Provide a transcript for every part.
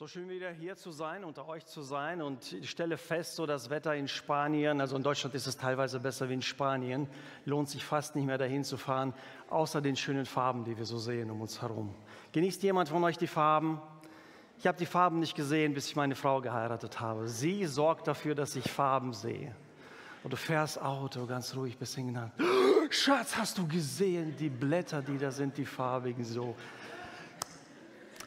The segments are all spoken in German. So schön wieder hier zu sein, unter euch zu sein, und ich stelle fest, so das Wetter in Spanien, also in Deutschland ist es teilweise besser wie in Spanien, lohnt sich fast nicht mehr dahin zu fahren, außer den schönen Farben, die wir so sehen um uns herum. Genießt jemand von euch die Farben? Ich habe die Farben nicht gesehen, bis ich meine Frau geheiratet habe. Sie sorgt dafür, dass ich Farben sehe. Und du fährst Auto ganz ruhig bis hinten. Schatz, hast du gesehen, die Blätter, die da sind, die farbigen so.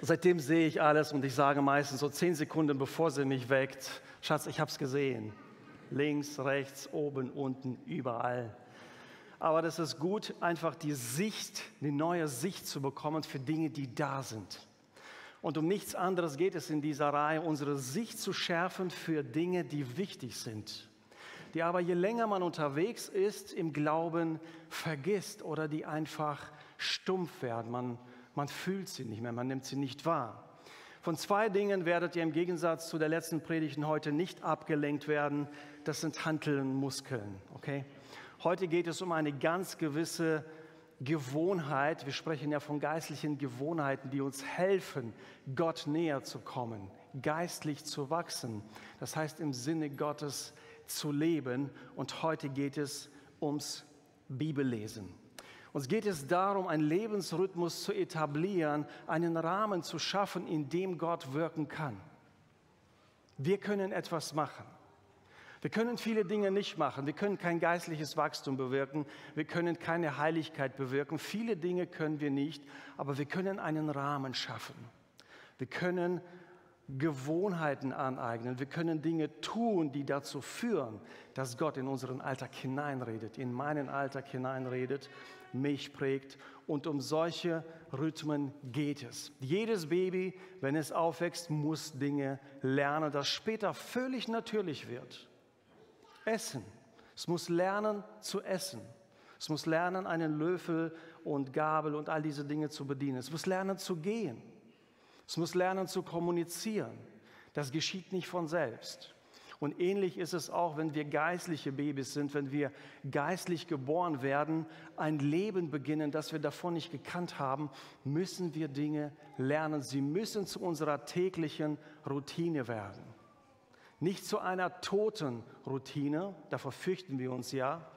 Seitdem sehe ich alles und ich sage meistens so 10 Sekunden, bevor sie mich weckt, Schatz, ich habe es gesehen. Links, rechts, oben, unten, überall. Aber das ist gut, einfach die Sicht, eine neue Sicht zu bekommen für Dinge, die da sind. Und um nichts anderes geht es in dieser Reihe, unsere Sicht zu schärfen für Dinge, die wichtig sind. Die aber, je länger man unterwegs ist, im Glauben vergisst oder die einfach stumpf werden. Man fühlt sie nicht mehr, man nimmt sie nicht wahr. Von 2 Dingen werdet ihr im Gegensatz zu der letzten Predigt heute nicht abgelenkt werden. Das sind Hanteln und Muskeln. Okay? Heute geht es um eine ganz gewisse Gewohnheit. Wir sprechen ja von geistlichen Gewohnheiten, die uns helfen, Gott näher zu kommen, geistlich zu wachsen. Das heißt, im Sinne Gottes zu leben. Und heute geht es ums Bibellesen. Uns geht es darum, einen Lebensrhythmus zu etablieren, einen Rahmen zu schaffen, in dem Gott wirken kann. Wir können etwas machen. Wir können viele Dinge nicht machen. Wir können kein geistliches Wachstum bewirken. Wir können keine Heiligkeit bewirken. Viele Dinge können wir nicht, aber wir können einen Rahmen schaffen. Wir können Gewohnheiten aneignen. Wir können Dinge tun, die dazu führen, dass Gott in unseren Alltag hineinredet, in meinen Alltag hineinredet, mich prägt. Und um solche Rhythmen geht es. Jedes Baby, wenn es aufwächst, muss Dinge lernen, das später völlig natürlich wird. Essen. Es muss lernen zu essen. Es muss lernen, einen Löffel und Gabel und all diese Dinge zu bedienen. Es muss lernen zu gehen. Es muss lernen zu kommunizieren. Das geschieht nicht von selbst. Und ähnlich ist es auch, wenn wir geistliche Babys sind, wenn wir geistlich geboren werden, ein Leben beginnen, das wir davon nicht gekannt haben, müssen wir Dinge lernen. Sie müssen zu unserer täglichen Routine werden. Nicht zu einer toten Routine, davor fürchten wir uns ja,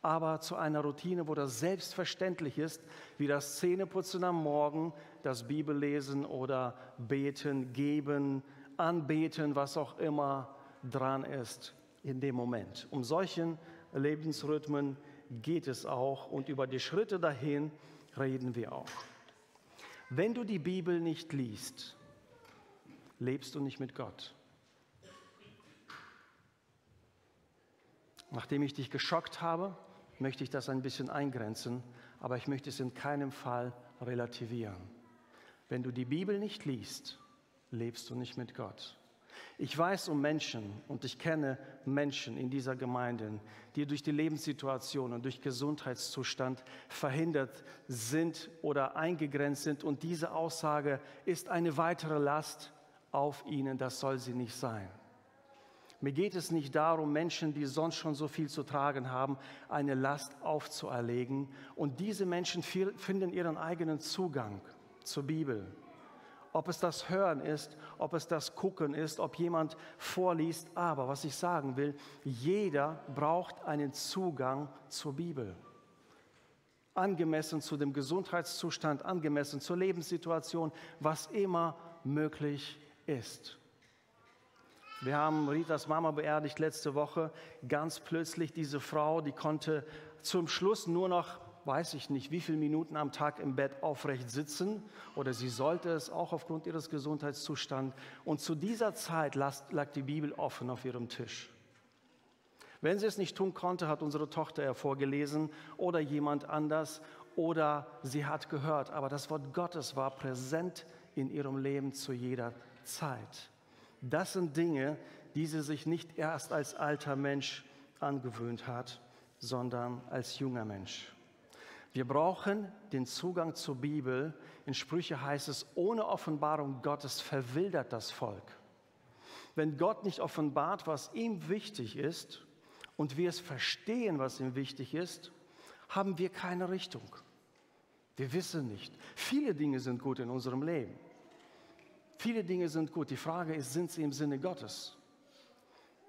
aber zu einer Routine, wo das selbstverständlich ist, wie das Zähneputzen am Morgen, das Bibellesen oder Beten, Geben, Anbeten, was auch immer dran ist in dem Moment. Um solchen Lebensrhythmen geht es auch und über die Schritte dahin reden wir auch. Wenn du die Bibel nicht liest, lebst du nicht mit Gott. Nachdem ich dich geschockt habe, möchte ich das ein bisschen eingrenzen, aber ich möchte es in keinem Fall relativieren. Wenn du die Bibel nicht liest, lebst du nicht mit Gott. Ich weiß um Menschen und ich kenne Menschen in dieser Gemeinde, die durch die Lebenssituation und durch Gesundheitszustand verhindert sind oder eingegrenzt sind. Und diese Aussage ist eine weitere Last auf ihnen, das soll sie nicht sein. Mir geht es nicht darum, Menschen, die sonst schon so viel zu tragen haben, eine Last aufzuerlegen. Und diese Menschen finden ihren eigenen Zugang zur Bibel. Ob es das Hören ist, ob es das Gucken ist, ob jemand vorliest. Aber was ich sagen will, jeder braucht einen Zugang zur Bibel. Angemessen zu dem Gesundheitszustand, angemessen zur Lebenssituation, was immer möglich ist. Wir haben Ritas Mama beerdigt letzte Woche. Ganz plötzlich diese Frau, die konnte zum Schluss nur noch, weiß ich nicht, wie viele Minuten am Tag im Bett aufrecht sitzen. Oder sie sollte es auch aufgrund ihres Gesundheitszustands. Und zu dieser Zeit lag die Bibel offen auf ihrem Tisch. Wenn sie es nicht tun konnte, hat unsere Tochter hervorgelesen oder jemand anders. Oder sie hat gehört. Aber das Wort Gottes war präsent in ihrem Leben zu jeder Zeit. Das sind Dinge, die sie sich nicht erst als alter Mensch angewöhnt hat, sondern als junger Mensch. Wir brauchen den Zugang zur Bibel. In Sprüche heißt es, ohne Offenbarung Gottes verwildert das Volk. Wenn Gott nicht offenbart, was ihm wichtig ist, und wir es verstehen, was ihm wichtig ist, haben wir keine Richtung. Wir wissen nicht. Viele Dinge sind gut in unserem Leben. Viele Dinge sind gut. Die Frage ist, sind sie im Sinne Gottes?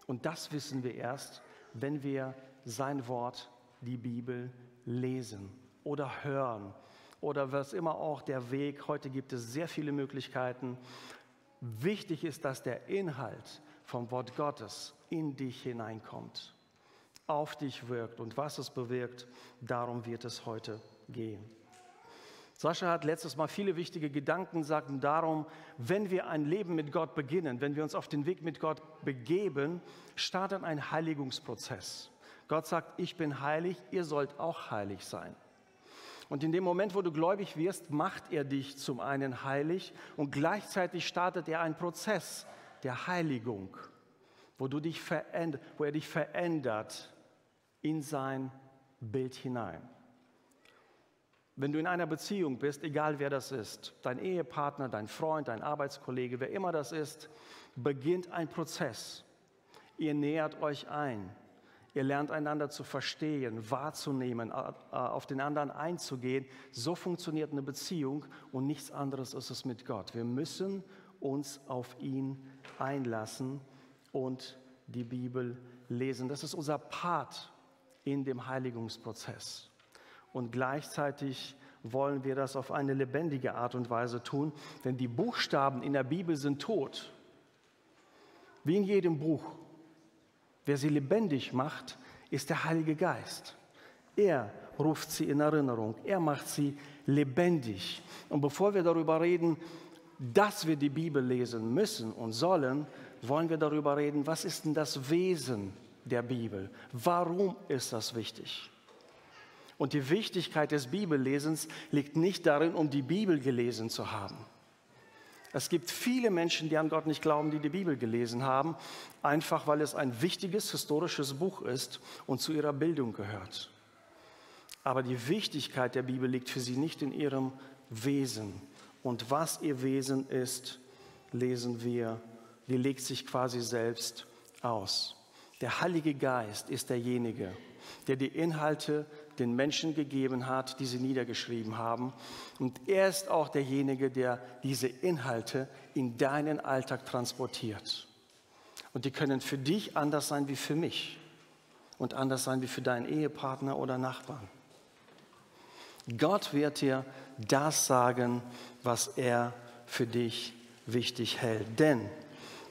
Und das wissen wir erst, wenn wir sein Wort, die Bibel, lesen oder hören oder was immer auch der Weg. Heute gibt es sehr viele Möglichkeiten. Wichtig ist, dass der Inhalt vom Wort Gottes in dich hineinkommt, auf dich wirkt und was es bewirkt, darum wird es heute gehen. Sascha hat letztes Mal viele wichtige Gedanken gesagt darum, wenn wir ein Leben mit Gott beginnen, wenn wir uns auf den Weg mit Gott begeben, startet ein Heiligungsprozess. Gott sagt, ich bin heilig, ihr sollt auch heilig sein. Und in dem Moment, wo du gläubig wirst, macht er dich zum einen heilig und gleichzeitig startet er einen Prozess der Heiligung, wo er dich verändert in sein Bild hinein. Wenn du in einer Beziehung bist, egal wer das ist, dein Ehepartner, dein Freund, dein Arbeitskollege, wer immer das ist, beginnt ein Prozess. Ihr nähert euch ein. Ihr lernt einander zu verstehen, wahrzunehmen, auf den anderen einzugehen. So funktioniert eine Beziehung und nichts anderes ist es mit Gott. Wir müssen uns auf ihn einlassen und die Bibel lesen. Das ist unser Part in dem Heiligungsprozess. Und gleichzeitig wollen wir das auf eine lebendige Art und Weise tun, denn die Buchstaben in der Bibel sind tot, wie in jedem Buch. Wer sie lebendig macht, ist der Heilige Geist. Er ruft sie in Erinnerung, er macht sie lebendig. Und bevor wir darüber reden, dass wir die Bibel lesen müssen und sollen, wollen wir darüber reden, was ist denn das Wesen der Bibel? Warum ist das wichtig? Und die Wichtigkeit des Bibellesens liegt nicht darin, um die Bibel gelesen zu haben. Es gibt viele Menschen, die an Gott nicht glauben, die die Bibel gelesen haben, einfach weil es ein wichtiges historisches Buch ist und zu ihrer Bildung gehört. Aber die Wichtigkeit der Bibel liegt für sie nicht in ihrem Wesen. Und was ihr Wesen ist, lesen wir, die legt sich quasi selbst aus. Der Heilige Geist ist derjenige, der die Inhalte den Menschen gegeben hat, die sie niedergeschrieben haben. Und er ist auch derjenige, der diese Inhalte in deinen Alltag transportiert. Und die können für dich anders sein wie für mich und anders sein wie für deinen Ehepartner oder Nachbarn. Gott wird dir das sagen, was er für dich wichtig hält. Denn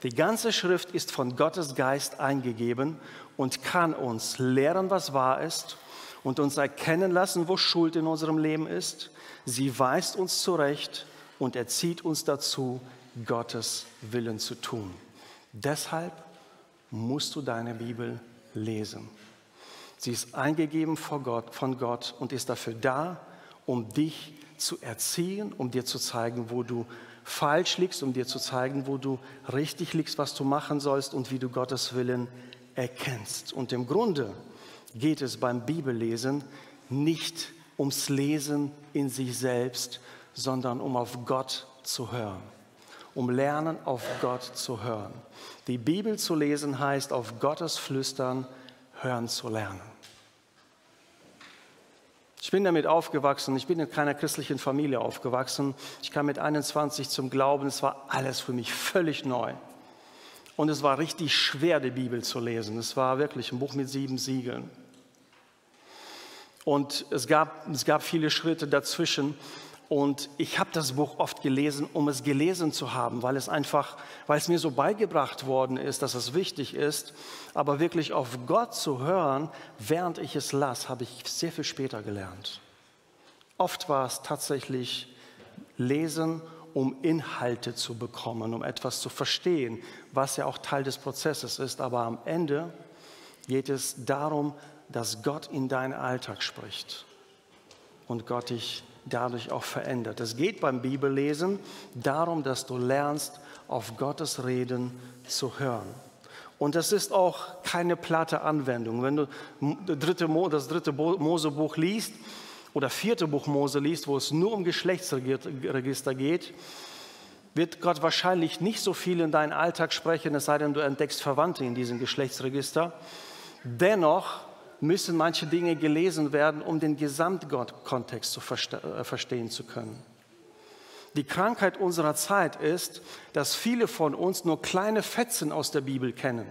die ganze Schrift ist von Gottes Geist eingegeben und kann uns lehren, was wahr ist, und uns erkennen lassen, wo Schuld in unserem Leben ist. Sie weist uns zurecht und erzieht uns dazu, Gottes Willen zu tun. Deshalb musst du deine Bibel lesen. Sie ist eingegeben von Gott und ist dafür da, um dich zu erziehen, um dir zu zeigen, wo du falsch liegst, um dir zu zeigen, wo du richtig liegst, was du machen sollst und wie du Gottes Willen erkennst. Und im Grunde geht es beim Bibellesen nicht ums Lesen in sich selbst, sondern um auf Gott zu hören, um Lernen auf Gott zu hören. Die Bibel zu lesen heißt, auf Gottes Flüstern hören zu lernen. Ich bin damit aufgewachsen, ich bin in keiner christlichen Familie aufgewachsen. Ich kam mit 21 zum Glauben, es war alles für mich völlig neu. Und es war richtig schwer, die Bibel zu lesen. Es war wirklich ein Buch mit 7 Siegeln. Und es gab viele Schritte dazwischen. Und ich habe das Buch oft gelesen, um es gelesen zu haben, weil es mir so beigebracht worden ist, dass es wichtig ist. Aber wirklich auf Gott zu hören, während ich es las, habe ich sehr viel später gelernt. Oft war es tatsächlich Lesen, um Inhalte zu bekommen, um etwas zu verstehen, was ja auch Teil des Prozesses ist. Aber am Ende geht es darum, dass Gott in deinen Alltag spricht und Gott dich dadurch auch verändert. Es geht beim Bibellesen darum, dass du lernst, auf Gottes Reden zu hören. Und das ist auch keine platte Anwendung. Wenn du das 3. Mosebuch liest, oder 4. Buch Mose liest, wo es nur um Geschlechtsregister geht, wird Gott wahrscheinlich nicht so viel in deinen Alltag sprechen, es sei denn, du entdeckst Verwandte in diesem Geschlechtsregister. Dennoch müssen manche Dinge gelesen werden, um den Gesamtkontext zu verstehen zu können. Die Krankheit unserer Zeit ist, dass viele von uns nur kleine Fetzen aus der Bibel kennen,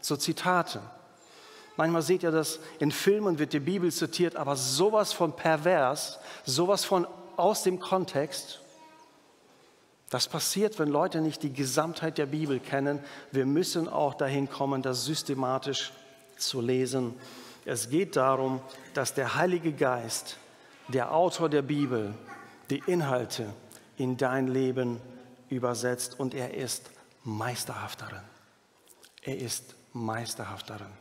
so Zitate. Manchmal seht ihr das, in Filmen wird die Bibel zitiert, aber sowas von pervers, sowas von aus dem Kontext. Das passiert, wenn Leute nicht die Gesamtheit der Bibel kennen. Wir müssen auch dahin kommen, das systematisch zu lesen. Es geht darum, dass der Heilige Geist, der Autor der Bibel, die Inhalte in dein Leben übersetzt. Und er ist meisterhaft darin. Er ist meisterhaft darin.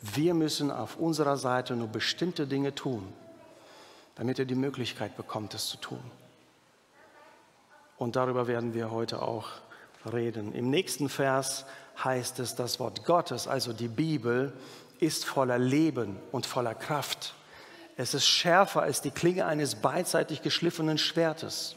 Wir müssen auf unserer Seite nur bestimmte Dinge tun, damit ihr die Möglichkeit bekommt, es zu tun. Und darüber werden wir heute auch reden. Im nächsten Vers heißt es, das Wort Gottes, also die Bibel, ist voller Leben und voller Kraft. Es ist schärfer als die Klinge eines beidseitig geschliffenen Schwertes.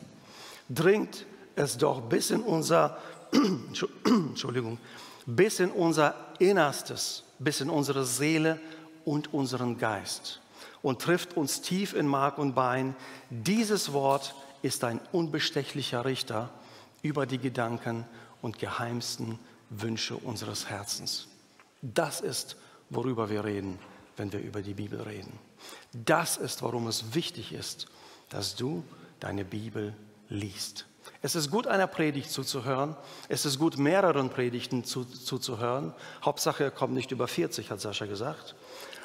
Dringt es doch bis in unser, Entschuldigung, bis in unser Innerstes, bis in unsere Seele und unseren Geist und trifft uns tief in Mark und Bein. Dieses Wort ist ein unbestechlicher Richter über die Gedanken und geheimsten Wünsche unseres Herzens. Das ist, worüber wir reden, wenn wir über die Bibel reden. Das ist, warum es wichtig ist, dass du deine Bibel liest. Es ist gut, einer Predigt zuzuhören. Es ist gut, mehreren Predigten zuzuhören. Hauptsache, er kommt nicht über 40, hat Sascha gesagt.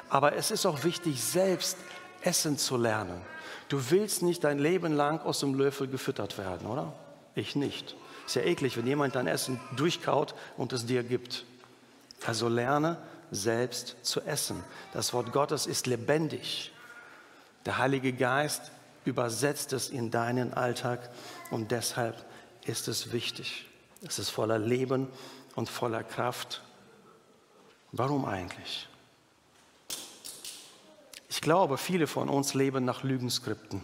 Aber es ist auch wichtig, selbst essen zu lernen. Du willst nicht dein Leben lang aus dem Löffel gefüttert werden, oder? Ich nicht. Ist ja eklig, wenn jemand dein Essen durchkaut und es dir gibt. Also lerne, selbst zu essen. Das Wort Gottes ist lebendig. Der Heilige Geist übersetzt es in deinen Alltag und deshalb ist es wichtig. Es ist voller Leben und voller Kraft. Warum eigentlich? Ich glaube, viele von uns leben nach Lügenskripten,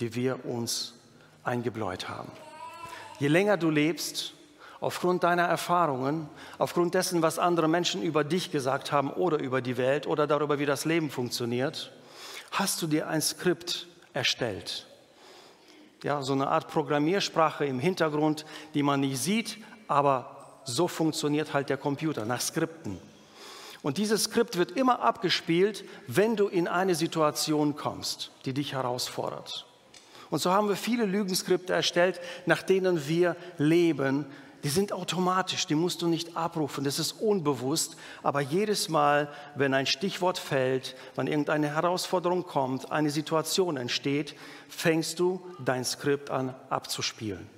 die wir uns eingebläut haben. Je länger du lebst, aufgrund deiner Erfahrungen, aufgrund dessen, was andere Menschen über dich gesagt haben oder über die Welt oder darüber, wie das Leben funktioniert, hast du dir ein Skript erstellt. Ja, so eine Art Programmiersprache im Hintergrund, die man nicht sieht, aber so funktioniert halt der Computer, nach Skripten. Und dieses Skript wird immer abgespielt, wenn du in eine Situation kommst, die dich herausfordert. Und so haben wir viele Lügenskripte erstellt, nach denen wir leben. Die sind automatisch, die musst du nicht abrufen, das ist unbewusst. Aber jedes Mal, wenn ein Stichwort fällt, wenn irgendeine Herausforderung kommt, eine Situation entsteht, fängst du dein Skript an abzuspielen.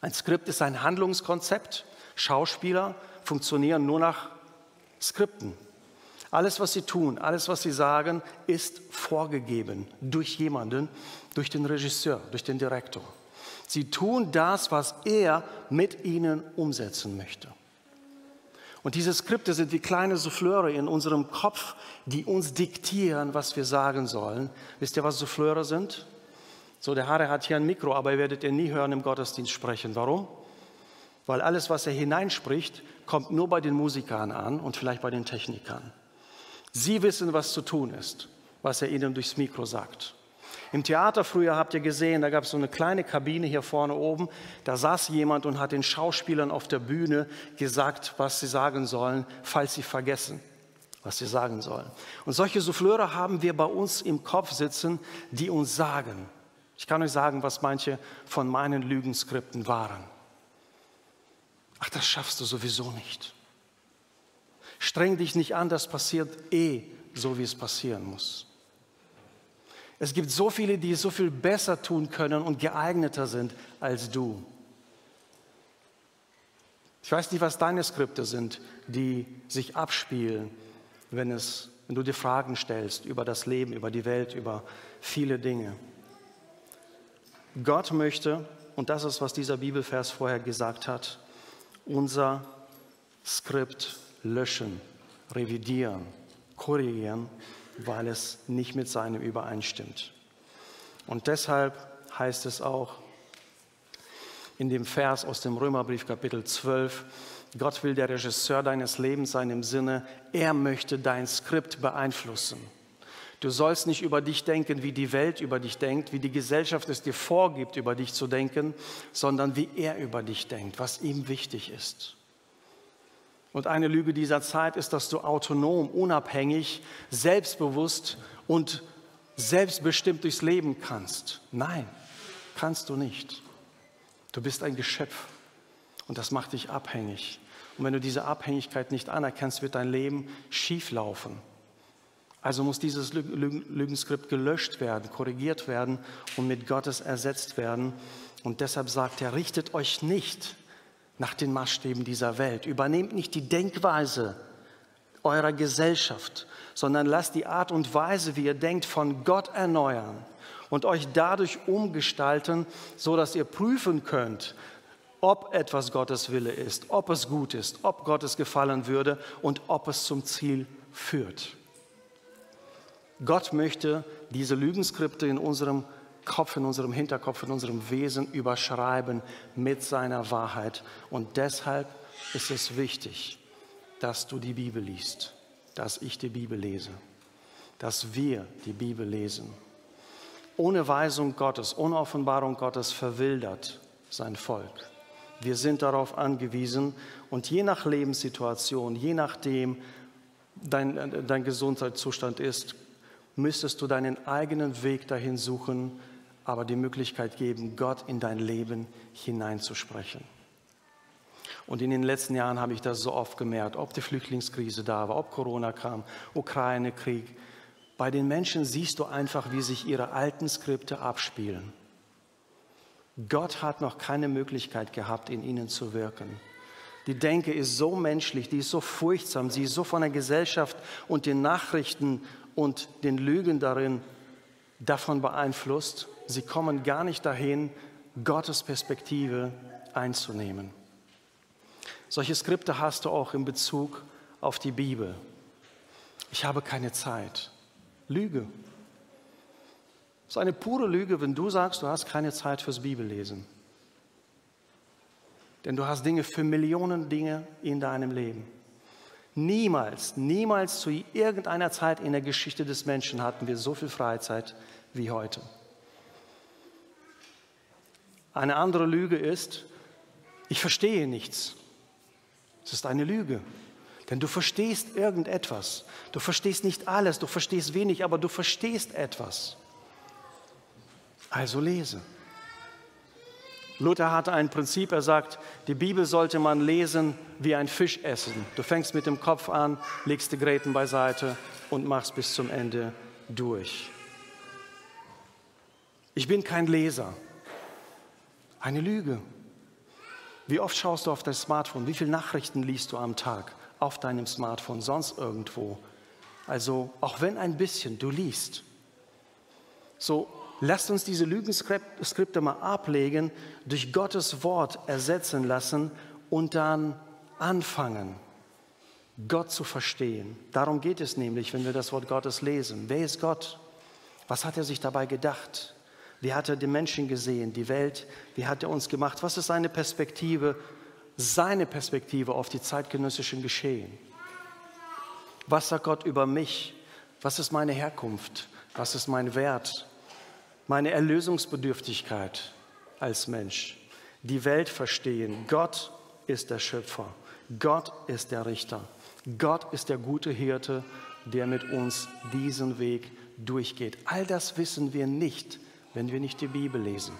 Ein Skript ist ein Handlungskonzept. Schauspieler funktionieren nur nach Skripten. Alles, was sie tun, alles, was sie sagen, ist vorgegeben durch jemanden, durch den Regisseur, durch den Direktor. Sie tun das, was er mit ihnen umsetzen möchte. Und diese Skripte sind wie kleine Souffleure in unserem Kopf, die uns diktieren, was wir sagen sollen. Wisst ihr, was Souffleure sind? So, der Harry hat hier ein Mikro, aber ihr werdet ihn nie hören im Gottesdienst sprechen. Warum? Weil alles, was er hineinspricht, kommt nur bei den Musikern an und vielleicht bei den Technikern. Sie wissen, was zu tun ist, was er ihnen durchs Mikro sagt. Im Theater früher habt ihr gesehen, da gab es so eine kleine Kabine hier vorne oben. Da saß jemand und hat den Schauspielern auf der Bühne gesagt, was sie sagen sollen, falls sie vergessen, was sie sagen sollen. Und solche Souffleure haben wir bei uns im Kopf sitzen, die uns sagen. Ich kann euch sagen, was manche von meinen Lügenskripten waren. Ach, das schaffst du sowieso nicht. Streng dich nicht an, das passiert eh so, wie es passieren muss. Es gibt so viele, die es so viel besser tun können und geeigneter sind als du. Ich weiß nicht, was deine Skripte sind, die sich abspielen, wenn du dir Fragen stellst über das Leben, über die Welt, über viele Dinge. Gott möchte, und das ist, was dieser Bibelvers vorher gesagt hat, unser Skript löschen, revidieren, korrigieren, weil es nicht mit seinem übereinstimmt. Und deshalb heißt es auch in dem Vers aus dem Römerbrief Kapitel 12, Gott will der Regisseur deines Lebens sein im Sinne, er möchte dein Skript beeinflussen. Du sollst nicht über dich denken, wie die Welt über dich denkt, wie die Gesellschaft es dir vorgibt, über dich zu denken, sondern wie er über dich denkt, was ihm wichtig ist. Und eine Lüge dieser Zeit ist, dass du autonom, unabhängig, selbstbewusst und selbstbestimmt durchs Leben kannst. Nein, kannst du nicht. Du bist ein Geschöpf und das macht dich abhängig. Und wenn du diese Abhängigkeit nicht anerkennst, wird dein Leben schief laufen. Also muss dieses Lügenskript gelöscht werden, korrigiert werden und mit Gottes ersetzt werden. Und deshalb sagt er, richtet euch nicht nach den Maßstäben dieser Welt. Übernehmt nicht die Denkweise eurer Gesellschaft, sondern lasst die Art und Weise, wie ihr denkt, von Gott erneuern und euch dadurch umgestalten, sodass ihr prüfen könnt, ob etwas Gottes Wille ist, ob es gut ist, ob Gottes gefallen würde und ob es zum Ziel führt. Gott möchte diese Lügenskripte in unserem Kopf, in unserem Hinterkopf, in unserem Wesen überschreiben mit seiner Wahrheit. Und deshalb ist es wichtig, dass du die Bibel liest, dass ich die Bibel lese, dass wir die Bibel lesen. Ohne Weisung Gottes, ohne Offenbarung Gottes verwildert sein Volk. Wir sind darauf angewiesen und je nach Lebenssituation, je nachdem dein Gesundheitszustand ist, müsstest du deinen eigenen Weg dahin suchen, aber die Möglichkeit geben, Gott in dein Leben hineinzusprechen. Und in den letzten Jahren habe ich das so oft gemerkt, ob die Flüchtlingskrise da war, ob Corona kam, Ukraine-Krieg. Bei den Menschen siehst du einfach, wie sich ihre alten Skripte abspielen. Gott hat noch keine Möglichkeit gehabt, in ihnen zu wirken. Die Denke ist so menschlich, die ist so furchtsam, sie ist so von der Gesellschaft und den Nachrichten und den Lügen davon beeinflusst. Sie kommen gar nicht dahin, Gottes Perspektive einzunehmen. Solche Skripte hast du auch in Bezug auf die Bibel. Ich habe keine Zeit. Lüge. Es ist eine pure Lüge, wenn du sagst, du hast keine Zeit fürs Bibellesen. Denn du hast Dinge für Millionen Dinge in deinem Leben. Niemals, niemals zu irgendeiner Zeit in der Geschichte des Menschen hatten wir so viel Freizeit wie heute. Eine andere Lüge ist, ich verstehe nichts. Es ist eine Lüge, denn du verstehst irgendetwas. Du verstehst nicht alles, du verstehst wenig, aber du verstehst etwas. Also lese. Luther hatte ein Prinzip, er sagt, die Bibel sollte man lesen wie ein Fisch essen. Du fängst mit dem Kopf an, legst die Gräten beiseite und machst bis zum Ende durch. Ich bin kein Leser. Eine Lüge. Wie oft schaust du auf dein Smartphone? Wie viele Nachrichten liest du am Tag auf deinem Smartphone, sonst irgendwo? Also, auch wenn ein bisschen, du liest. So, lasst uns diese Lügenskripte mal ablegen, durch Gottes Wort ersetzen lassen und dann anfangen, Gott zu verstehen. Darum geht es nämlich, wenn wir das Wort Gottes lesen. Wer ist Gott? Was hat er sich dabei gedacht? Wie hat er den Menschen gesehen, die Welt? Wie hat er uns gemacht? Was ist seine Perspektive auf die zeitgenössischen Geschehen? Was sagt Gott über mich? Was ist meine Herkunft? Was ist mein Wert? Meine Erlösungsbedürftigkeit als Mensch, die Welt verstehen. Gott ist der Schöpfer, Gott ist der Richter, Gott ist der gute Hirte, der mit uns diesen Weg durchgeht. All das wissen wir nicht, wenn wir nicht die Bibel lesen.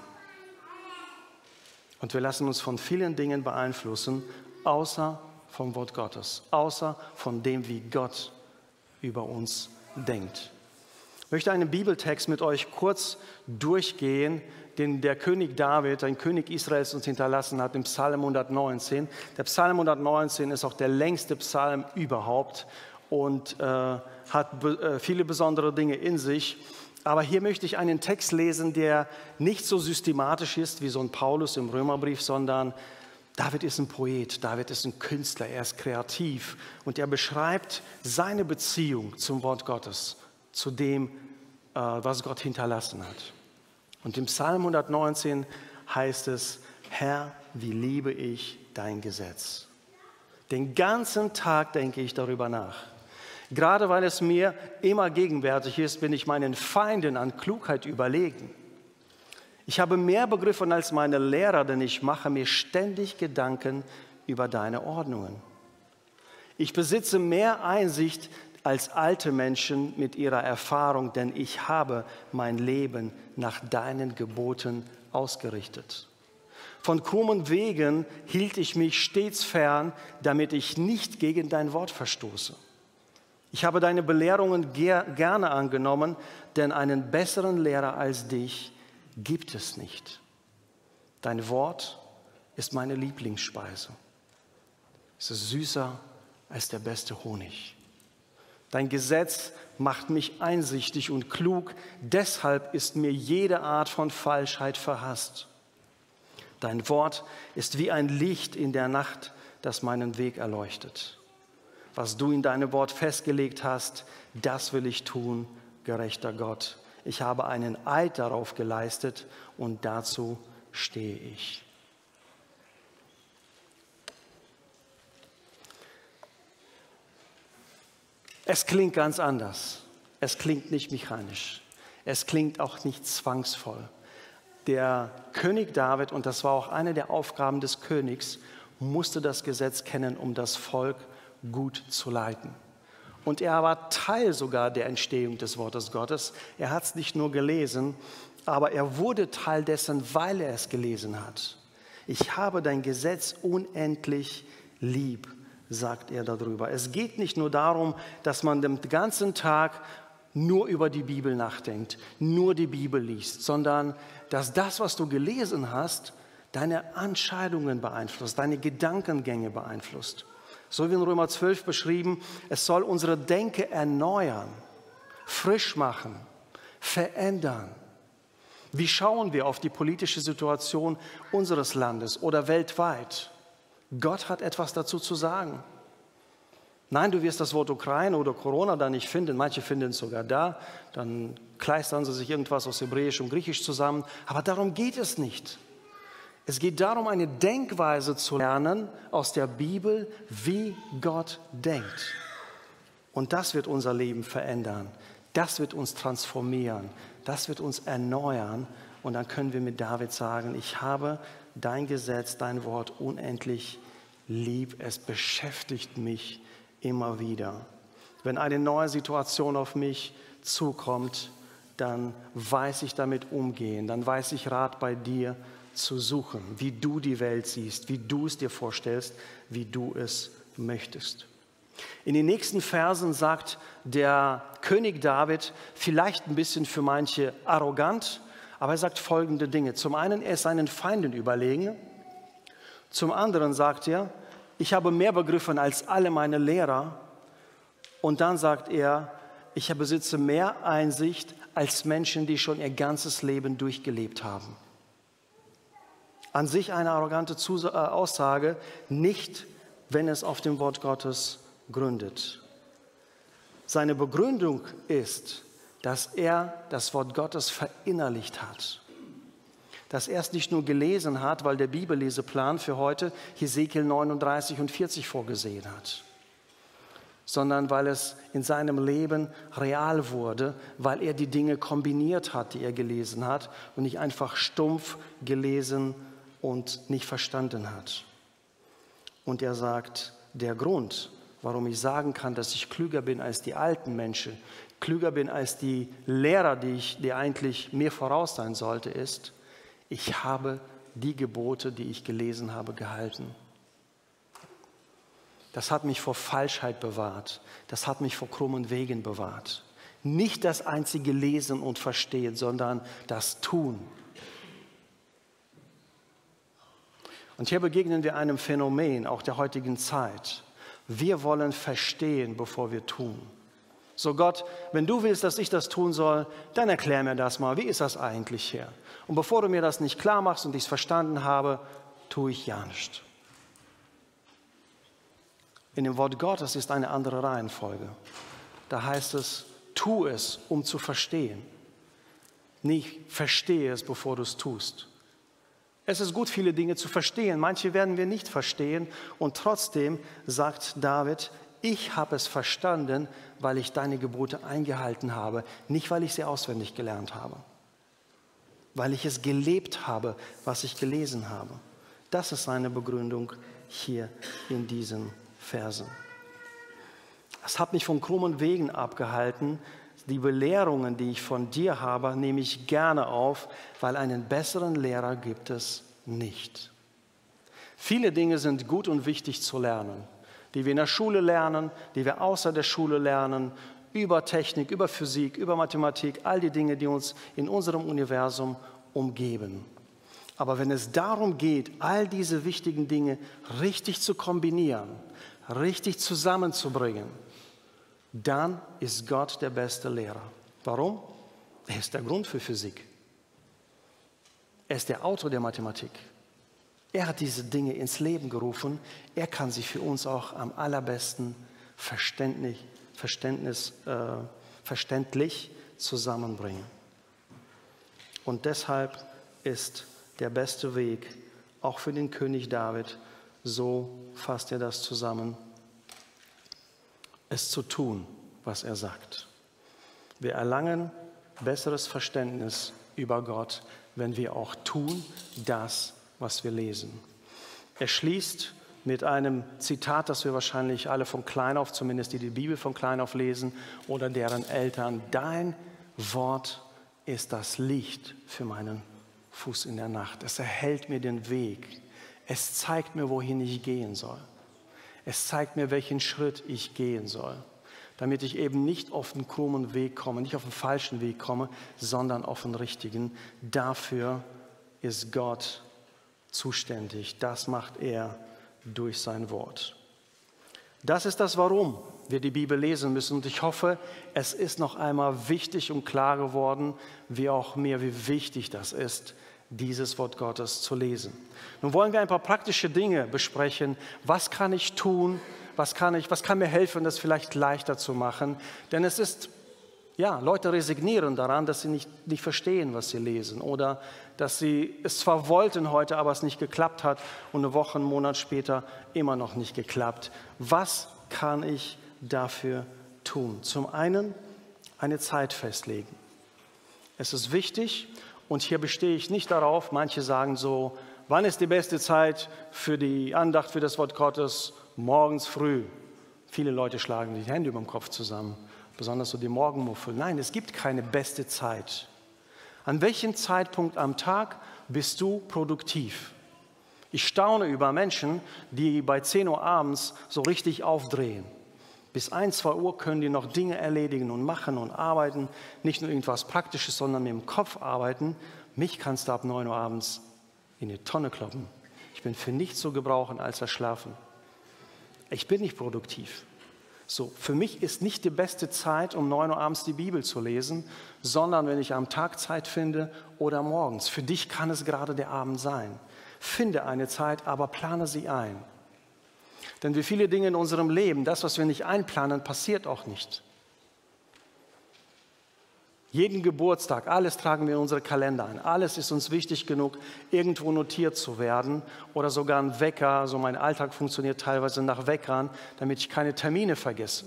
Und wir lassen uns von vielen Dingen beeinflussen, außer vom Wort Gottes, außer von dem, wie Gott über uns denkt. Ich möchte einen Bibeltext mit euch kurz durchgehen, den der König David, ein König Israels, uns hinterlassen hat, im Psalm 119. Der Psalm 119 ist auch der längste Psalm überhaupt und hat viele besondere Dinge in sich. Aber hier möchte ich einen Text lesen, der nicht so systematisch ist wie so ein Paulus im Römerbrief, sondern David ist ein Poet, David ist ein Künstler, er ist kreativ und er beschreibt seine Beziehung zum Wort Gottes, zu dem, was Gott hinterlassen hat. Und im Psalm 119 heißt es, Herr, wie liebe ich dein Gesetz. Den ganzen Tag denke ich darüber nach. Gerade weil es mir immer gegenwärtig ist, bin ich meinen Feinden an Klugheit überlegen. Ich habe mehr begriffen als meine Lehrer, denn ich mache mir ständig Gedanken über deine Ordnungen. Ich besitze mehr Einsicht als alte Menschen mit ihrer Erfahrung, denn ich habe mein Leben nach deinen Geboten ausgerichtet. Von krummen Wegen hielt ich mich stets fern, damit ich nicht gegen dein Wort verstoße. Ich habe deine Belehrungen gerne angenommen, denn einen besseren Lehrer als dich gibt es nicht. Dein Wort ist meine Lieblingsspeise. Es ist süßer als der beste Honig. Dein Gesetz macht mich einsichtig und klug, deshalb ist mir jede Art von Falschheit verhasst. Dein Wort ist wie ein Licht in der Nacht, das meinen Weg erleuchtet. Was du in deinem Wort festgelegt hast, das will ich tun, gerechter Gott. Ich habe einen Eid darauf geleistet und dazu stehe ich. Es klingt ganz anders. Es klingt nicht mechanisch. Es klingt auch nicht zwangsvoll. Der König David, und das war auch eine der Aufgaben des Königs, musste das Gesetz kennen, um das Volk gut zu leiten. Und er war Teil sogar der Entstehung des Wortes Gottes. Er hat es nicht nur gelesen, aber er wurde Teil dessen, weil er es gelesen hat. Ich habe dein Gesetz unendlich lieb, sagt er darüber. Es geht nicht nur darum, dass man den ganzen Tag nur über die Bibel nachdenkt, nur die Bibel liest, sondern dass das, was du gelesen hast, deine Entscheidungen beeinflusst, deine Gedankengänge beeinflusst. So wie in Römer 12 beschrieben, es soll unsere Denke erneuern, frisch machen, verändern. Wie schauen wir auf die politische Situation unseres Landes oder weltweit? Gott hat etwas dazu zu sagen. Nein, du wirst das Wort Ukraine oder Corona da nicht finden. Manche finden es sogar da. Dann kleistern sie sich irgendwas aus Hebräisch und Griechisch zusammen. Aber darum geht es nicht. Es geht darum, eine Denkweise zu lernen aus der Bibel, wie Gott denkt. Und das wird unser Leben verändern. Das wird uns transformieren. Das wird uns erneuern. Und dann können wir mit David sagen, ich habe dein Gesetz, dein Wort unendlich lieb. Es beschäftigt mich immer wieder. Wenn eine neue Situation auf mich zukommt, dann weiß ich damit umgehen, dann weiß ich Rat bei dir zu suchen, wie du die Welt siehst, wie du es dir vorstellst, wie du es möchtest. In den nächsten Versen sagt der König David, vielleicht ein bisschen für manche arrogant, aber er sagt folgende Dinge. Zum einen, er ist seinen Feinden überlegen. Zum anderen sagt er, ich habe mehr begriffen als alle meine Lehrer. Und dann sagt er, ich besitze mehr Einsicht als Menschen, die schon ihr ganzes Leben durchgelebt haben. An sich eine arrogante Aussage, nicht, wenn es auf dem Wort Gottes gründet. Seine Begründung ist, dass er das Wort Gottes verinnerlicht hat. Dass er es nicht nur gelesen hat, weil der Bibelleseplan für heute Hesekiel 39 und 40 vorgesehen hat, sondern weil es in seinem Leben real wurde, weil er die Dinge kombiniert hat, die er gelesen hat und nicht einfach stumpf gelesen und nicht verstanden hat. Und er sagt, der Grund, warum ich sagen kann, dass ich klüger bin als die alten Menschen, klüger bin als die Lehrer, die eigentlich mir voraus sein sollte, ist, ich habe die Gebote, die ich gelesen habe, gehalten. Das hat mich vor Falschheit bewahrt. Das hat mich vor krummen Wegen bewahrt. Nicht das einzige Lesen und Verstehen, sondern das Tun. Und hier begegnen wir einem Phänomen, auch der heutigen Zeit. Wir wollen verstehen, bevor wir tun. So Gott, wenn du willst, dass ich das tun soll, dann erklär mir das mal. Wie ist das eigentlich hier? Und bevor du mir das nicht klar machst und ich es verstanden habe, tue ich ja nicht. In dem Wort Gottes ist eine andere Reihenfolge. Da heißt es, tu es, um zu verstehen. Nicht verstehe es, bevor du es tust. Es ist gut, viele Dinge zu verstehen. Manche werden wir nicht verstehen. Und trotzdem sagt David, ich habe es verstanden, weil ich deine Gebote eingehalten habe, nicht weil ich sie auswendig gelernt habe, weil ich es gelebt habe, was ich gelesen habe. Das ist seine Begründung hier in diesen Versen. Es hat mich von krummen Wegen abgehalten. Die Belehrungen, die ich von dir habe, nehme ich gerne auf, weil einen besseren Lehrer gibt es nicht. Viele Dinge sind gut und wichtig zu lernen, die wir in der Schule lernen, die wir außer der Schule lernen, über Technik, über Physik, über Mathematik, all die Dinge, die uns in unserem Universum umgeben. Aber wenn es darum geht, all diese wichtigen Dinge richtig zu kombinieren, richtig zusammenzubringen, dann ist Gott der beste Lehrer. Warum? Er ist der Grund für Physik. Er ist der Autor der Mathematik. Er hat diese Dinge ins Leben gerufen. Er kann sie für uns auch am allerbesten verständlich zusammenbringen. Und deshalb ist der beste Weg, auch für den König David, so fasst er das zusammen, es zu tun, was er sagt. Wir erlangen besseres Verständnis über Gott, wenn wir auch tun, das, was wir lesen. Er schließt mit einem Zitat, das wir wahrscheinlich alle von klein auf, zumindest die Bibel von klein auf lesen oder deren Eltern: Dein Wort ist das Licht für meinen Fuß in der Nacht. Es erhellt mir den Weg. Es zeigt mir, wohin ich gehen soll. Es zeigt mir, welchen Schritt ich gehen soll, damit ich eben nicht auf den krummen Weg komme, nicht auf den falschen Weg komme, sondern auf den richtigen. Dafür ist Gott zuständig. Das macht er durch sein Wort. Das ist das, warum wir die Bibel lesen müssen. Und ich hoffe, es ist noch einmal wichtig und klar geworden, wie auch mir, wie wichtig das ist, dieses Wort Gottes zu lesen. Nun wollen wir ein paar praktische Dinge besprechen. Was kann ich tun? Was kann mir helfen, das vielleicht leichter zu machen? Denn es ist, ja, Leute resignieren daran, dass sie nicht verstehen, was sie lesen. Oder dass sie es zwar wollten heute, aber es nicht geklappt hat. Und eine Woche, einen Monat später immer noch nicht geklappt. Was kann ich dafür tun? Zum einen eine Zeit festlegen. Es ist wichtig, und hier bestehe ich nicht darauf, manche sagen so: Wann ist die beste Zeit für die Andacht, für das Wort Gottes? Morgens früh. Viele Leute schlagen die Hände über dem Kopf zusammen, besonders so die Morgenmuffel. Nein, es gibt keine beste Zeit. An welchem Zeitpunkt am Tag bist du produktiv? Ich staune über Menschen, die bei 10 Uhr abends so richtig aufdrehen. Bis 1, 2 Uhr können die noch Dinge erledigen und machen und arbeiten. Nicht nur irgendwas Praktisches, sondern mit dem Kopf arbeiten. Mich kannst du ab 9 Uhr abends in die Tonne kloppen. Ich bin für nichts zu gebrauchen als das Schlafen. Ich bin nicht produktiv. So, für mich ist nicht die beste Zeit, um 9 Uhr abends die Bibel zu lesen, sondern wenn ich am Tag Zeit finde oder morgens. Für dich kann es gerade der Abend sein. Finde eine Zeit, aber plane sie ein. Denn wie viele Dinge in unserem Leben, das, was wir nicht einplanen, passiert auch nicht. Jeden Geburtstag, alles tragen wir in unsere Kalender ein. Alles ist uns wichtig genug, irgendwo notiert zu werden oder sogar ein Wecker. So, mein Alltag funktioniert teilweise nach Weckern, damit ich keine Termine vergesse.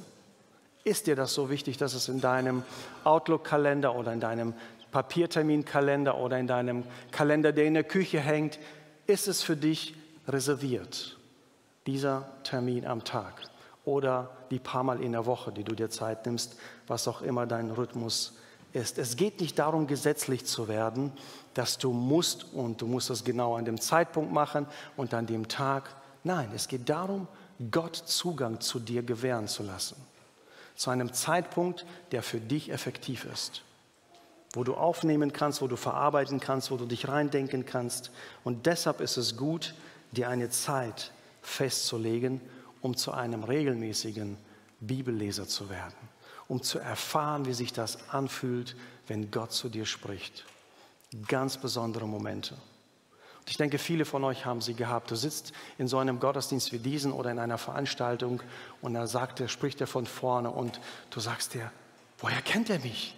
Ist dir das so wichtig, dass es in deinem Outlook-Kalender oder in deinem Papierterminkalender oder in deinem Kalender, der in der Küche hängt, ist es für dich reserviert? Dieser Termin am Tag oder die paar Mal in der Woche, die du dir Zeit nimmst, was auch immer dein Rhythmus ist. Es geht nicht darum, gesetzlich zu werden, dass du musst und du musst das genau an dem Zeitpunkt machen und an dem Tag. Nein, es geht darum, Gott Zugang zu dir gewähren zu lassen. Zu einem Zeitpunkt, der für dich effektiv ist. Wo du aufnehmen kannst, wo du verarbeiten kannst, wo du dich reindenken kannst. Und deshalb ist es gut, dir eine Zeit zu geben, festzulegen, um zu einem regelmäßigen Bibelleser zu werden, um zu erfahren, wie sich das anfühlt, wenn Gott zu dir spricht. Ganz besondere Momente. Und ich denke, viele von euch haben sie gehabt. Du sitzt in so einem Gottesdienst wie diesen oder in einer Veranstaltung und da spricht er von vorne und du sagst dir: Woher kennt er mich?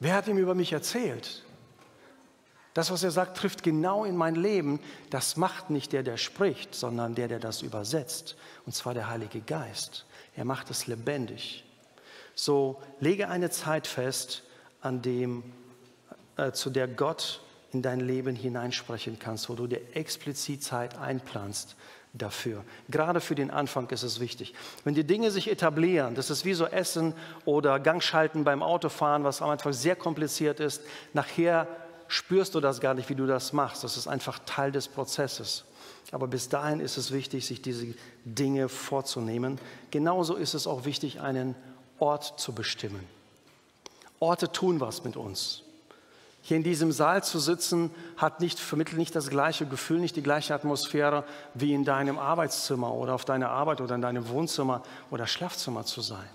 Wer hat ihm über mich erzählt? Das, was er sagt, trifft genau in mein Leben. Das macht nicht der, der spricht, sondern der, der das übersetzt. Und zwar der Heilige Geist. Er macht es lebendig. So lege eine Zeit fest, zu der Gott in dein Leben hineinsprechen kannst, wo du dir explizit Zeit einplanst dafür. Gerade für den Anfang ist es wichtig. Wenn die Dinge sich etablieren, das ist wie so Essen oder Gangschalten beim Autofahren, was am Anfang sehr kompliziert ist, nachher spürst du das gar nicht, wie du das machst. Das ist einfach Teil des Prozesses. Aber bis dahin ist es wichtig, sich diese Dinge vorzunehmen. Genauso ist es auch wichtig, einen Ort zu bestimmen. Orte tun was mit uns. Hier in diesem Saal zu sitzen, vermittelt nicht das gleiche Gefühl, nicht die gleiche Atmosphäre, wie in deinem Arbeitszimmer oder auf deiner Arbeit oder in deinem Wohnzimmer oder Schlafzimmer zu sein.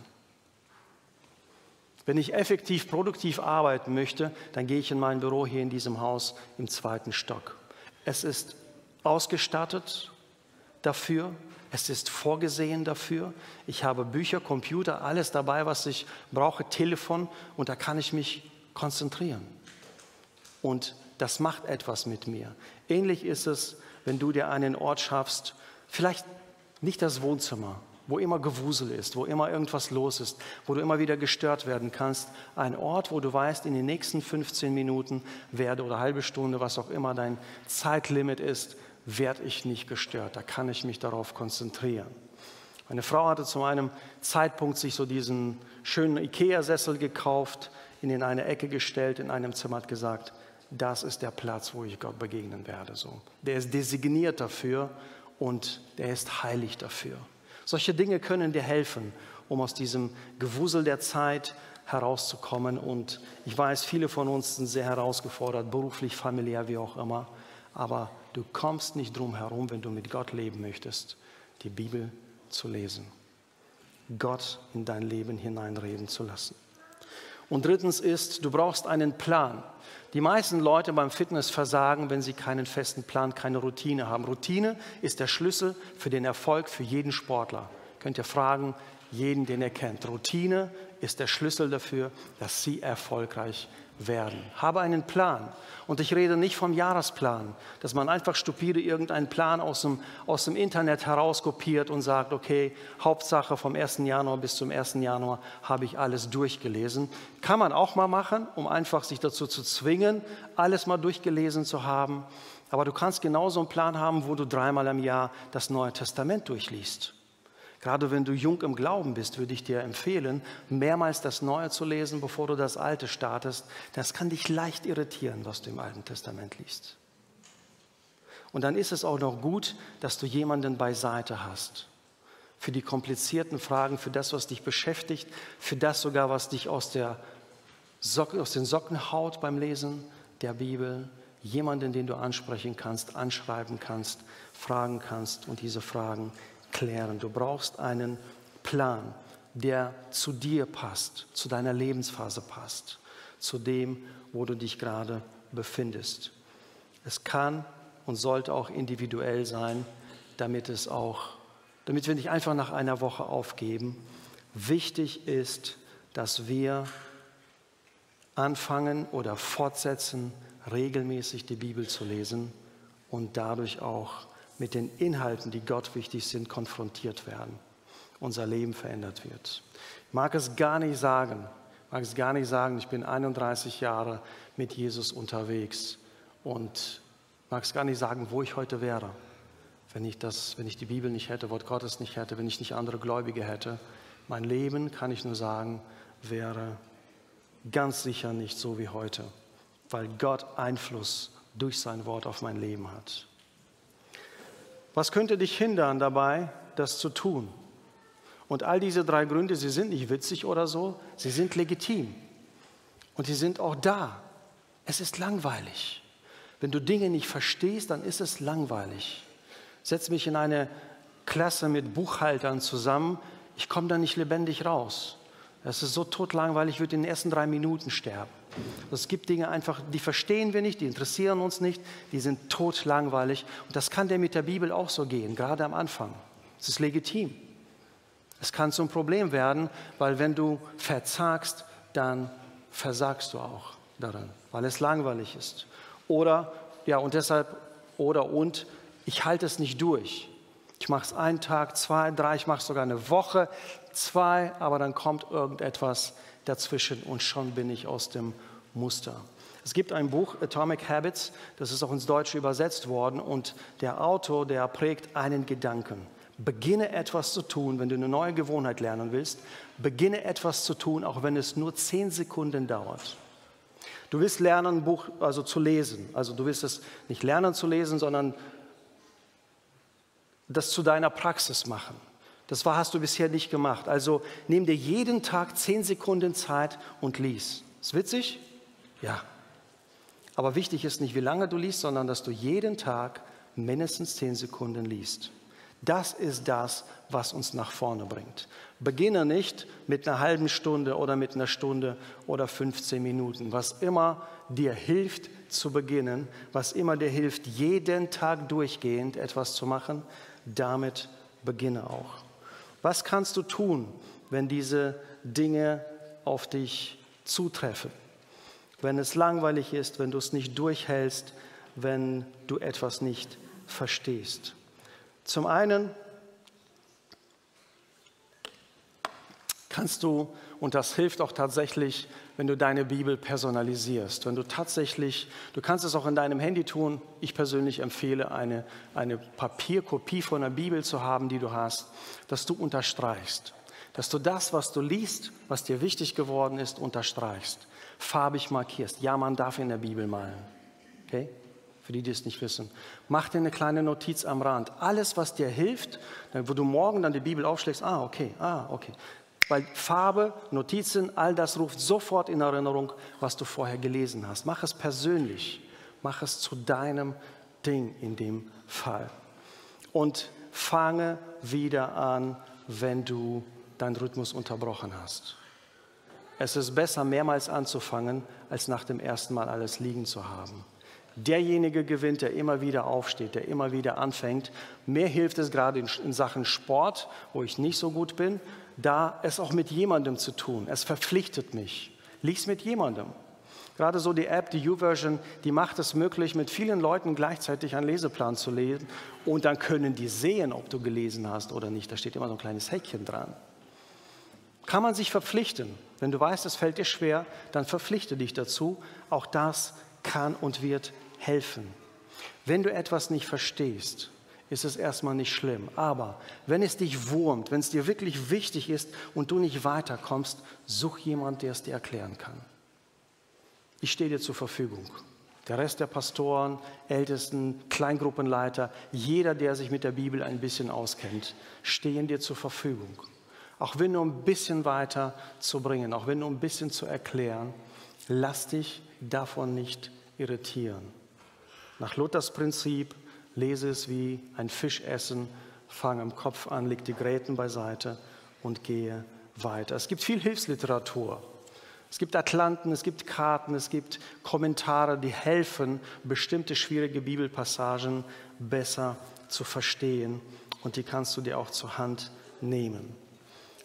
Wenn ich effektiv, produktiv arbeiten möchte, dann gehe ich in mein Büro hier in diesem Haus im 2. Stock. Es ist ausgestattet dafür, es ist vorgesehen dafür. Ich habe Bücher, Computer, alles dabei, was ich brauche, Telefon, und da kann ich mich konzentrieren. Und das macht etwas mit mir. Ähnlich ist es, wenn du dir einen Ort schaffst, vielleicht nicht das Wohnzimmer, wo immer Gewusel ist, wo immer irgendwas los ist, wo du immer wieder gestört werden kannst. Ein Ort, wo du weißt, in den nächsten 15 Minuten oder halbe Stunde, was auch immer dein Zeitlimit ist, werde ich nicht gestört. Da kann ich mich darauf konzentrieren. Meine Frau hatte zu einem Zeitpunkt sich so diesen schönen Ikea-Sessel gekauft, ihn in eine Ecke gestellt, in einem Zimmer, hat gesagt, das ist der Platz, wo ich Gott begegnen werde. So. Der ist designiert dafür und der ist heilig dafür. Solche Dinge können dir helfen, um aus diesem Gewusel der Zeit herauszukommen. Und ich weiß, viele von uns sind sehr herausgefordert, beruflich, familiär, wie auch immer. Aber du kommst nicht drum herum, wenn du mit Gott leben möchtest, die Bibel zu lesen. Gott in dein Leben hineinreden zu lassen. Und drittens ist, du brauchst einen Plan. Die meisten Leute beim Fitness versagen, wenn sie keinen festen Plan, keine Routine haben. Routine ist der Schlüssel für den Erfolg für jeden Sportler. Könnt ihr fragen, jeden, den ihr kennt. Routine ist der Schlüssel dafür, dass sie erfolgreich werden. Habe einen Plan. Und ich rede nicht vom Jahresplan, dass man einfach stupide irgendeinen Plan aus dem Internet herauskopiert und sagt, okay, Hauptsache vom 1. Januar bis zum 1. Januar habe ich alles durchgelesen. Kann man auch mal machen, um einfach sich dazu zu zwingen, alles mal durchgelesen zu haben. Aber du kannst genauso einen Plan haben, wo du 3-mal im Jahr das Neue Testament durchliest. Gerade wenn du jung im Glauben bist, würde ich dir empfehlen, mehrmals das Neue zu lesen, bevor du das Alte startest. Das kann dich leicht irritieren, was du im Alten Testament liest. Und dann ist es auch noch gut, dass du jemanden beiseite hast. Für die komplizierten Fragen, für das, was dich beschäftigt, für das sogar, was dich aus den Socken haut beim Lesen der Bibel. Jemanden, den du ansprechen kannst, anschreiben kannst, fragen kannst und diese Fragen klären. Du brauchst einen Plan, der zu dir passt, zu deiner Lebensphase passt, zu dem, wo du dich gerade befindest. Es kann und sollte auch individuell sein, damit wir nicht einfach nach einer Woche aufgeben. Wichtig ist, dass wir anfangen oder fortsetzen, regelmäßig die Bibel zu lesen und dadurch auch mit den Inhalten, die Gott wichtig sind, konfrontiert werden, unser Leben verändert wird. Ich mag es gar nicht sagen, ich bin 31 Jahre mit Jesus unterwegs und mag es gar nicht sagen, wo ich heute wäre, wenn ich die Bibel nicht hätte, Wort Gottes nicht hätte, wenn ich nicht andere Gläubige hätte. Mein Leben, kann ich nur sagen, wäre ganz sicher nicht so wie heute, weil Gott Einfluss durch sein Wort auf mein Leben hat. Was könnte dich hindern dabei, das zu tun? Und all diese 3 Gründe, sie sind nicht witzig oder so, sie sind legitim. Und sie sind auch da. Es ist langweilig. Wenn du Dinge nicht verstehst, dann ist es langweilig. Setz mich in eine Klasse mit Buchhaltern zusammen, ich komme da nicht lebendig raus. Es ist so totlangweilig, ich würde in den ersten 3 Minuten sterben. Es gibt Dinge einfach, die verstehen wir nicht, die interessieren uns nicht, die sind totlangweilig. Und das kann dir mit der Bibel auch so gehen, gerade am Anfang. Es ist legitim. Es kann zum Problem werden, weil wenn du verzagst, dann versagst du auch daran, weil es langweilig ist. Oder, ja, und deshalb, oder, und, ich halte es nicht durch. Ich mache es einen Tag, zwei, drei, ich mache es sogar eine Woche, zwei, aber dann kommt irgendetwas dazwischen und schon bin ich aus dem Muster. Es gibt ein Buch, Atomic Habits, das ist auch ins Deutsche übersetzt worden und der Autor, der prägt einen Gedanken. Beginne etwas zu tun, wenn du eine neue Gewohnheit lernen willst. Beginne etwas zu tun, auch wenn es nur 10 Sekunden dauert. Du willst lernen, ein Buch also zu lesen. Also du willst es nicht lernen zu lesen, sondern das zu deiner Praxis machen. Das hast du bisher nicht gemacht. Also nimm dir jeden Tag 10 Sekunden Zeit und lies. Ist witzig? Ja. Aber wichtig ist nicht, wie lange du liest, sondern dass du jeden Tag mindestens 10 Sekunden liest. Das ist das, was uns nach vorne bringt. Beginne nicht mit einer halben Stunde oder mit einer Stunde oder 15 Minuten. Was immer dir hilft zu beginnen, was immer dir hilft, jeden Tag durchgehend etwas zu machen, damit beginne auch. Was kannst du tun, wenn diese Dinge auf dich zutreffen? Wenn es langweilig ist, wenn du es nicht durchhältst, wenn du etwas nicht verstehst. Zum einen kannst du, und das hilft auch tatsächlich, wenn du deine Bibel personalisierst, wenn du tatsächlich, du kannst es auch in deinem Handy tun, ich persönlich empfehle, eine Papierkopie von der Bibel zu haben, die du hast, dass du unterstreichst, dass du das, was du liest, was dir wichtig geworden ist, unterstreichst, farbig markierst. Ja, man darf in der Bibel malen, okay? Für die, die es nicht wissen. Mach dir eine kleine Notiz am Rand. Alles, was dir hilft, wo du morgen dann die Bibel aufschlägst, ah, okay. Weil Farbe, Notizen, all das ruft sofort in Erinnerung, was du vorher gelesen hast. Mach es persönlich. Mach es zu deinem Ding in dem Fall. Und fange wieder an, wenn du deinen Rhythmus unterbrochen hast. Es ist besser, mehrmals anzufangen, als nach dem ersten Mal alles liegen zu haben. Derjenige gewinnt, der immer wieder aufsteht, der immer wieder anfängt. Mir hilft es gerade in Sachen Sport, wo ich nicht so gut bin, da es auch mit jemandem zu tun. Es verpflichtet mich. Lies mit jemandem. Gerade so die App, die YouVersion, die macht es möglich, mit vielen Leuten gleichzeitig einen Leseplan zu lesen. Und dann können die sehen, ob du gelesen hast oder nicht. Da steht immer so ein kleines Häkchen dran. Kann man sich verpflichten. Wenn du weißt, es fällt dir schwer, dann verpflichte dich dazu. Auch das kann und wird helfen. Wenn du etwas nicht verstehst, ist es erstmal nicht schlimm. Aber wenn es dich wurmt, wenn es dir wirklich wichtig ist und du nicht weiterkommst, such jemanden, der es dir erklären kann. Ich stehe dir zur Verfügung. Der Rest der Pastoren, Ältesten, Kleingruppenleiter, jeder, der sich mit der Bibel ein bisschen auskennt, stehen dir zur Verfügung. Auch wenn nur ein bisschen weiter zu bringen, auch wenn nur ein bisschen zu erklären, lass dich davon nicht irritieren. Nach Luthers Prinzip, lese es wie ein Fisch essen, fang am Kopf an, leg die Gräten beiseite und gehe weiter. Es gibt viel Hilfsliteratur. Es gibt Atlanten, es gibt Karten, es gibt Kommentare, die helfen, bestimmte schwierige Bibelpassagen besser zu verstehen. Und die kannst du dir auch zur Hand nehmen.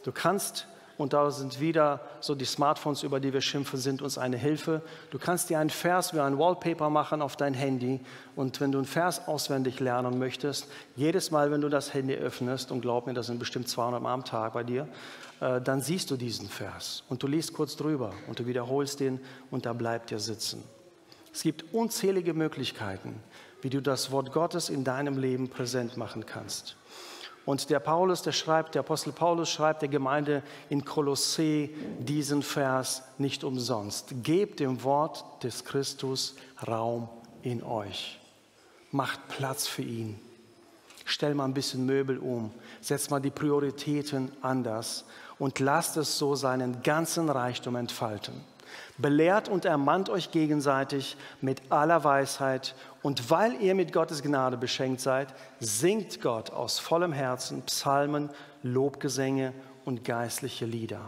Du kannst, und da sind wieder so die Smartphones, über die wir schimpfen, sind uns eine Hilfe. Du kannst dir einen Vers wie ein Wallpaper machen auf dein Handy. Und wenn du einen Vers auswendig lernen möchtest, jedes Mal, wenn du das Handy öffnest, und glaub mir, das sind bestimmt 200 Mal am Tag bei dir, dann siehst du diesen Vers. Und du liest kurz drüber und du wiederholst den und da bleibt er sitzen. Es gibt unzählige Möglichkeiten, wie du das Wort Gottes in deinem Leben präsent machen kannst. Und der Apostel Paulus schreibt der Gemeinde in Kolossee diesen Vers nicht umsonst. Gebt dem Wort des Christus Raum in euch. Macht Platz für ihn. Stell mal ein bisschen Möbel um. Setz mal die Prioritäten anders. Und lasst es so seinen ganzen Reichtum entfalten. Belehrt und ermahnt euch gegenseitig mit aller Weisheit und weil ihr mit Gottes Gnade beschenkt seid, singt Gott aus vollem Herzen Psalmen, Lobgesänge und geistliche Lieder.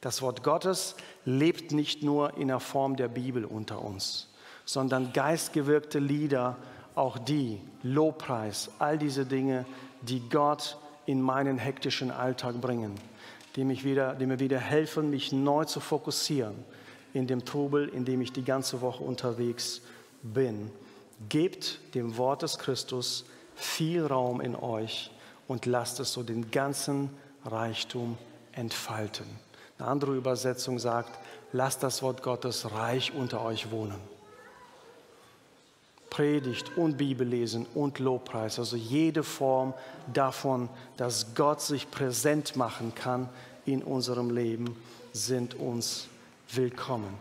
Das Wort Gottes lebt nicht nur in der Form der Bibel unter uns, sondern geistgewirkte Lieder, auch die, Lobpreis, all diese Dinge, die Gott in meinen hektischen Alltag bringen. Die mir wieder helfen, mich neu zu fokussieren in dem Trubel, in dem ich die ganze Woche unterwegs bin, gebt dem Wort des Christus viel Raum in euch und lasst es so den ganzen Reichtum entfalten. Eine andere Übersetzung sagt, lasst das Wort Gottes reich unter euch wohnen. Predigt und Bibellesen und Lobpreis, also jede Form davon, dass Gott sich präsent machen kann in unserem Leben, sind uns willkommen.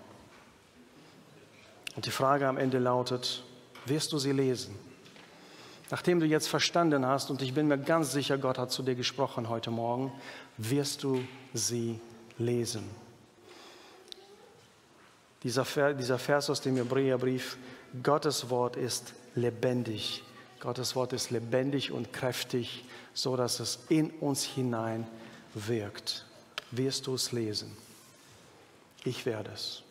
Und die Frage am Ende lautet, wirst du sie lesen? Nachdem du jetzt verstanden hast, und ich bin mir ganz sicher, Gott hat zu dir gesprochen heute Morgen, wirst du sie lesen. Dieser Vers aus dem Hebräerbrief, Gottes Wort ist lebendig. Gottes Wort ist lebendig und kräftig, so dass es in uns hinein wirkt. Wirst du es lesen? Ich werde es.